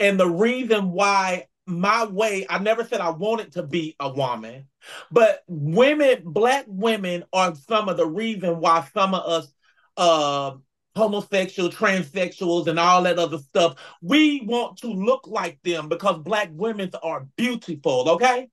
And the reason why my way, I never said I wanted to be a woman, but women, black women are some of the reason why some of us homosexual, transsexuals, and all that other stuff, we want to look like them because black women are beautiful, okay?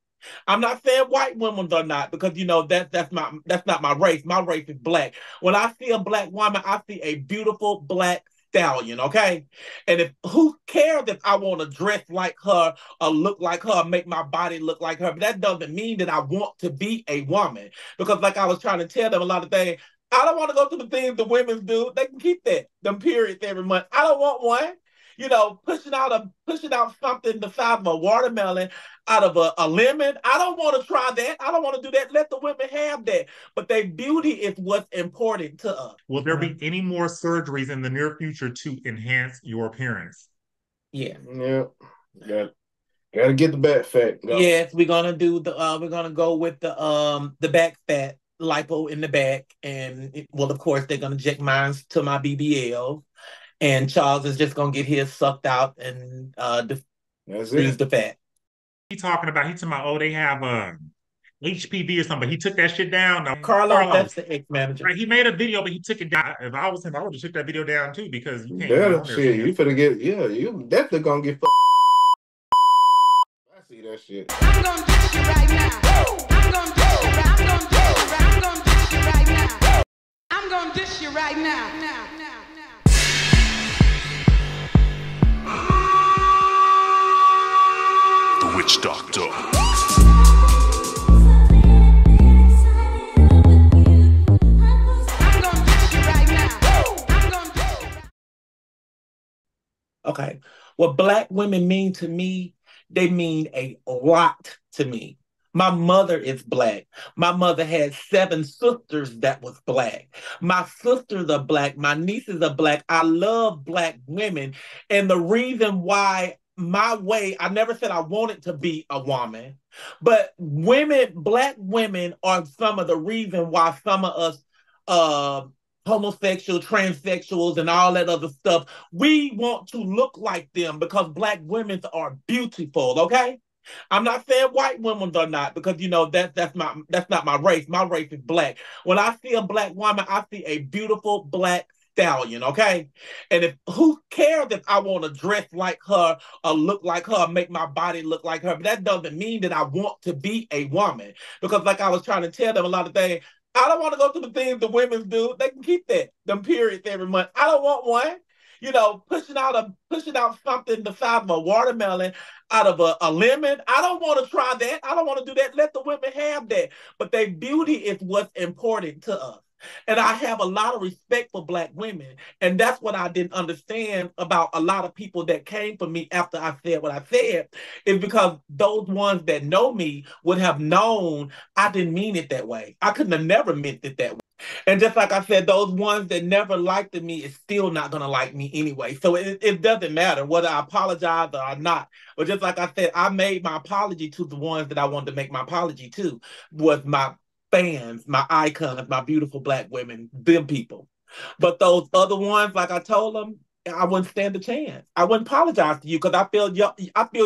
I'm not saying white women are not, because, you know, that's not my race. My race is black. When I see a black woman, I see a beautiful black stallion, okay? And if who cares if I want to dress like her or look like her, make my body look like her, but that doesn't mean that I want to be a woman. Because like I was trying to tell them a lot of things, I don't want to go through the things the women do. They can keep that, them periods every month. I don't want one. You know, pushing out something the size of a watermelon out of a lemon. I don't want to try that. I don't want to do that. Let the women have that. But their beauty is what's important to us. Will there be any more surgeries in the near future to enhance your appearance? Yeah. Yeah. Gotta get the back fat. Go. Yes, we're gonna do the we're gonna go with the back fat. Lipo in the back, and well, of course, they're gonna inject mine to my BBL, and Charles is just gonna get his sucked out and use the fat. He talking about oh, they have HPV or something. He took that shit down. Carlos, that's the ex-manager. Right, he made a video, but he took it down. If I was him, I would have took that video down too, because you can't. That shit, you finna get you definitely gonna get. I see that shit. I'm gonna do shit right now. I'm gonna dish you right now. The Witch Doctor. I'm gonna dish you right now. I'm gonna dish you. Okay. What black women mean to me, they mean a lot to me. My mother is black. My mother had 7 sisters that was black. My sisters are black. My nieces are black. I love black women. And the reason why my way, I never said I wanted to be a woman, but women, black women are some of the reason why some of us homosexual, transsexuals, and all that other stuff, we want to look like them because black women are beautiful, okay? I'm not saying white women are not, because, you know, that's not my race. My race is black. When I see a black woman, I see a beautiful black stallion, okay? And if who cares if I want to dress like her or look like her, make my body look like her, but that doesn't mean that I want to be a woman. Because like I was trying to tell them a lot of things, I don't want to go through the things the women do. They can keep that, them periods every month. I don't want one. You know, pushing out something the size of a watermelon out of a lemon. I don't want to try that. I don't want to do that. Let the women have that. But their beauty is what's important to us. And I have a lot of respect for black women. And that's what I didn't understand about a lot of people that came for me after I said what I said, is because those ones that know me would have known I didn't mean it that way. I couldn't have never meant it that way. And just like I said, those ones that never liked me is still not going to like me anyway. So it doesn't matter whether I apologize or not. But just like I said, I made my apology to the ones that I wanted to make my apology to, was my fans, my icons, my beautiful black women, them people. But those other ones, like I told them, I wouldn't stand a chance. I wouldn't apologize to you because I feel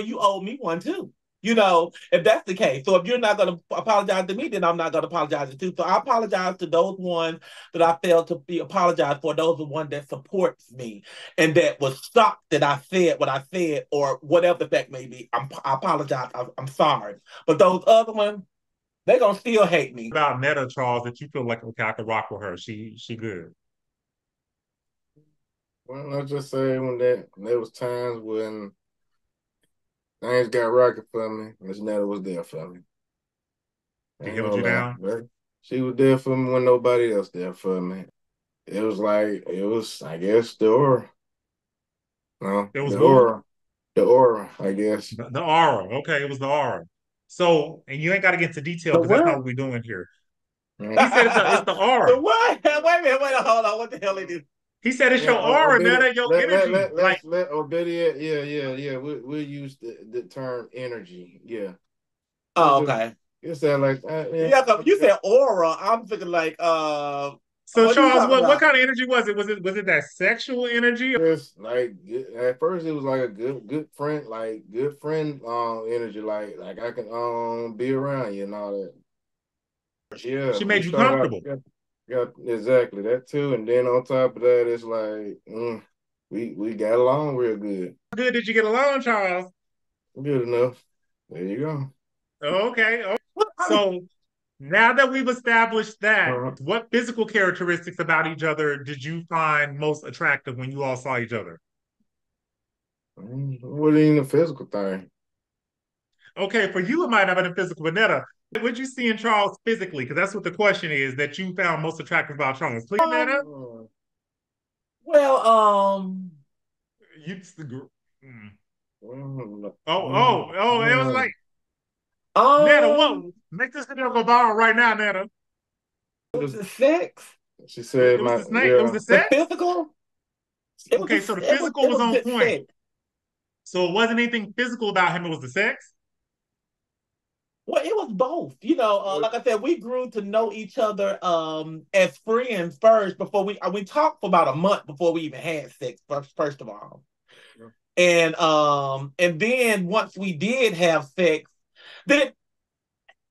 you owe me one too. You know, if that's the case. So if you're not going to apologize to me, then I'm not going to apologize to you. So I apologize to those ones that I failed to be apologized for. Those are the ones that supports me and that was shocked that I said what I said or whatever the fact may be. I apologize. I'm sorry. But those other ones, they're going to still hate me. About Netta, Charles, that you feel like, okay, I could rock with her. She good. Well, I just say when there was times when things got rocket for me. Miss Netta was there for me. She held you down? Right? She was there for me when nobody else there for me. It was like, I guess, the aura. No, it was the aura. The aura, I guess. The aura. Okay, it was the aura. So, and you ain't got to get into detail because that's not what we're doing here. He said it's the aura. The what? Wait a minute, hold on. What the hell is it? He said it's your aura, man. Your energy. Yeah. We'll use the term energy. Yeah. Oh, okay. You said like you said aura. I'm thinking like So what Charles, what kind of energy was it? Was it that sexual energy? It's like at first it was like a good friend energy, like I can be around you and all that. Yeah, she made you comfortable. Yeah, exactly that too. And then on top of that, it's like we got along real good. How good did you get along, Charles? Good enough. There you go. Okay. So now that we've established that, what physical characteristics about each other did you find most attractive when you all saw each other? It wasn't even a physical thing. Okay, for you it might not have been a physical, but Netta, what you see in Charles physically? Because that's what the question is that you found most attractive about Charles. Please, Netta. Well, it was like Netta, what? Make this video go viral right now, Netta. It was the sex. She said it was the sex? The physical? Okay, so the physical was on point. So it wasn't anything physical about him, it was the sex? Well, it was both. You know, like I said, we grew to know each other as friends first before we talked for about a month before we even had sex, first of all. Yeah. And then once we did have sex, then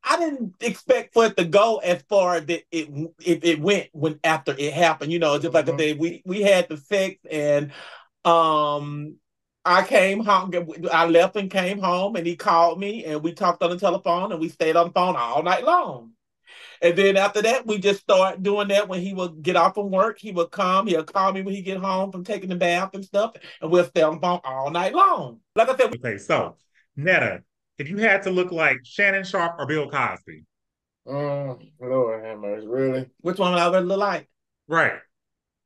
I didn't expect for it to go as far that it went when after it happened. You know, just like I said, we had the sex and I came home. I left and came home, and he called me, and we talked on the telephone, and we stayed on the phone all night long. And then after that, we just started doing that. When he would get off from work, he would come. He'll call me when he get home from taking the bath and stuff, and we'll stay on the phone all night long. Like I said, okay. So, Netta, if you had to look like Shannon Sharpe or Bill Cosby, Lord have mercy, really? Which one would I really look like? Right.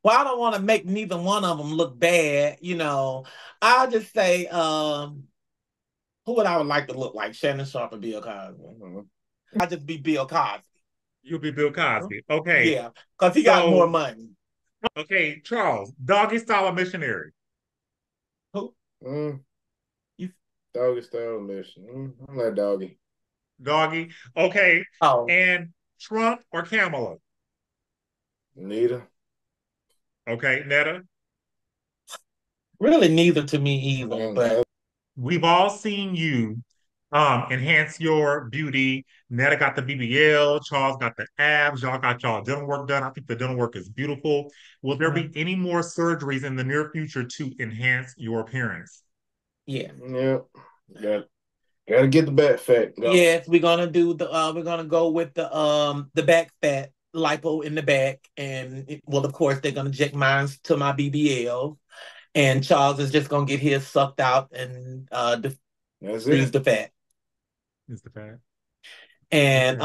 Well, I don't want to make neither one of them look bad, you know. I'll just say, who would I would like to look like, Shannon Sharpe or Bill Cosby? I'd just be Bill Cosby. You'll be Bill Cosby, okay. Yeah, because he got more money. Okay, Charles, doggy style or missionary? Who? Doggy style missionary. I'm like doggy. Doggy, okay. Oh. And Trump or Kamala? Neither. Okay, Netta? Really neither to me either, but... We've all seen you enhance your beauty. Netta got the BBL, Charles got the abs, y'all got y'all dental work done. I think the dental work is beautiful. Will there be any more surgeries in the near future to enhance your appearance? Yeah. Yep. Yeah. Gotta get the back fat. Go. Yes, we're gonna do the we're gonna go with the back fat. Lipo in the back, and well, of course, they're gonna inject mine to my BBL, and Charles is just gonna get his sucked out and freeze the fat. It's the fat, and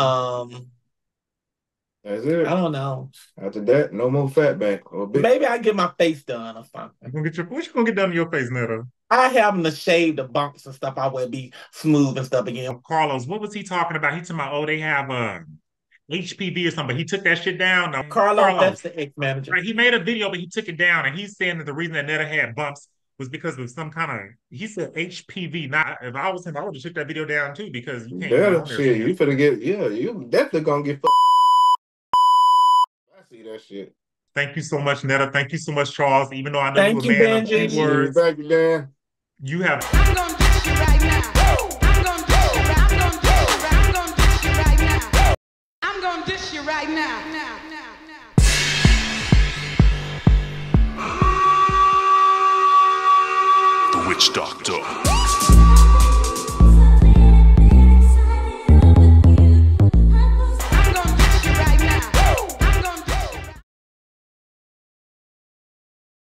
that's it. I don't know. After that, no more fat back. Maybe I get my face done or something. What you gonna get done to your face, Netta? I have to shave the bumps and stuff. I will be smooth and stuff again. Carlos, what was he talking about? He told me, they have HPV or something, but he took that shit down. Now, Carlos, that's the ex-manager. Right, he made a video, but he took it down, and he's saying that the reason that Netta had bumps was because of some kind of, he said HPV. Now, if I was him, I would have took that video down too, because you can't get on there. Shit, you finna get, you definitely gonna get I see that shit. Thank you so much, Netta. Thank you so much, Charles. Even though I know you're a man of few words. Thank you, Dan. You have... I'm gonna do shit right now. Right now. The Witch Doctor.